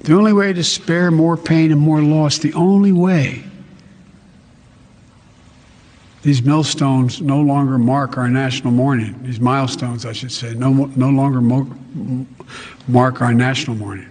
The only way to spare more pain and more loss, the only way these millstones no longer mark our national mourning, these milestones, I should say, no longer mark our national mourning.